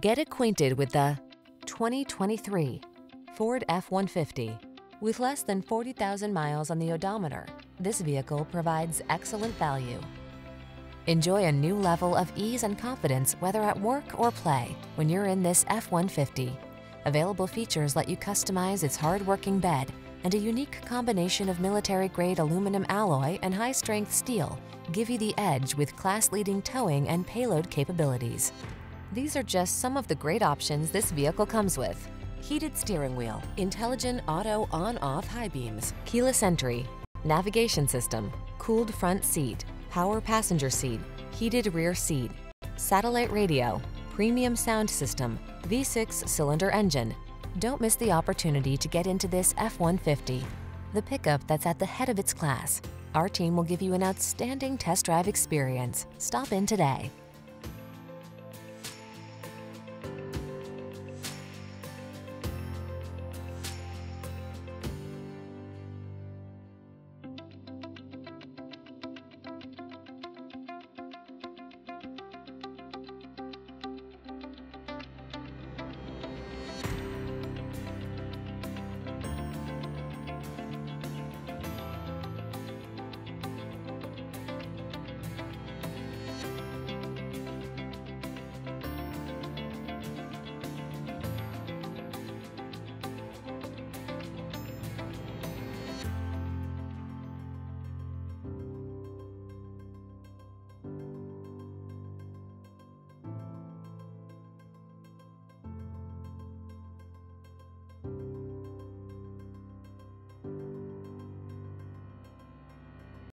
Get acquainted with the 2023 Ford F-150. With less than 40,000 miles on the odometer, this vehicle provides excellent value. Enjoy a new level of ease and confidence, whether at work or play, when you're in this F-150. Available features let you customize its hard-working bed, and a unique combination of military-grade aluminum alloy and high-strength steel give you the edge with class-leading towing and payload capabilities. These are just some of the great options this vehicle comes with: heated steering wheel, intelligent auto on-off high beams, keyless entry, navigation system, cooled front seat, power passenger seat, heated rear seat, satellite radio, premium sound system, V6 cylinder engine. Don't miss the opportunity to get into this F-150, the pickup that's at the head of its class. Our team will give you an outstanding test drive experience. Stop in today.